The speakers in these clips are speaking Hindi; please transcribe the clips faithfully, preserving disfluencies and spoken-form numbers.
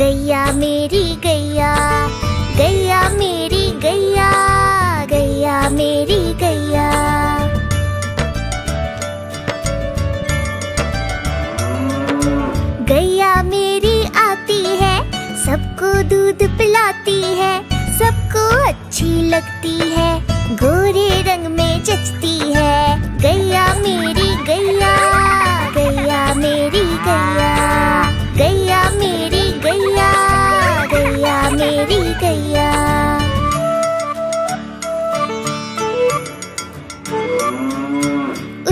गैया मेरी गैया, गैया मेरी गैया, गैया मेरी गैया। गैया मेरी आती है, सबको दूध पिलाती है, सबको अच्छी लगती है, गोरे रंग में जचती है। गैया मेरी गैया, गैया मेरी गैया, गैया मेरी गैया, गैया मेरी गैया।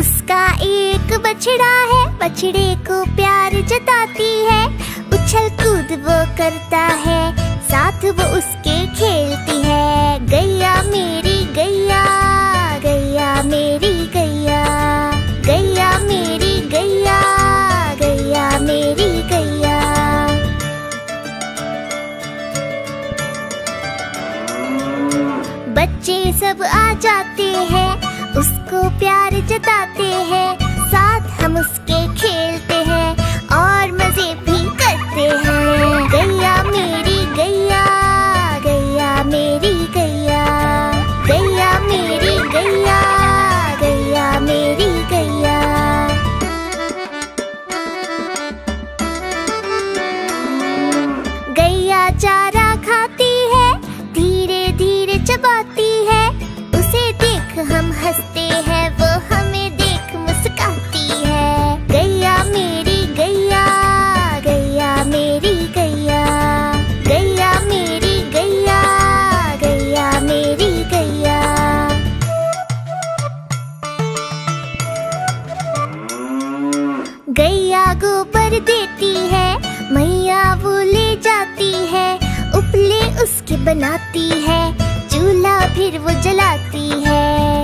उसका एक बछड़ा है, बछड़े को प्यार जताती है, उछल कूद वो करता है, साथ वो उसके खेलती है। गैया मेरी गैया, गैया मेरी गैया, गैया मेरी गैया, गैया मेरी गैया। बच्चे सब आ जाते हैं, उसको प्यार जताते हैं, साथ हम उसके खेलते हैं और मजे भी करते हैं। गैया मेरी गैया, गैया मेरी गैया, गैया मेरी गैया, गैया मेरी गैया। गैया चारा खाती है, धीरे धीरे चबाती है, उसे देख हम हंसते हैं, वो हमें देख मुस्कुराती है। गैया मेरी गैया, गैया मेरी गैया, गैया मेरी गैया, गैया मेरी गैया। गैया गोबर देती है, मैया वो ले जाती है, उपले उसके बनाती है, चूल्हा फिर वो जलाती है।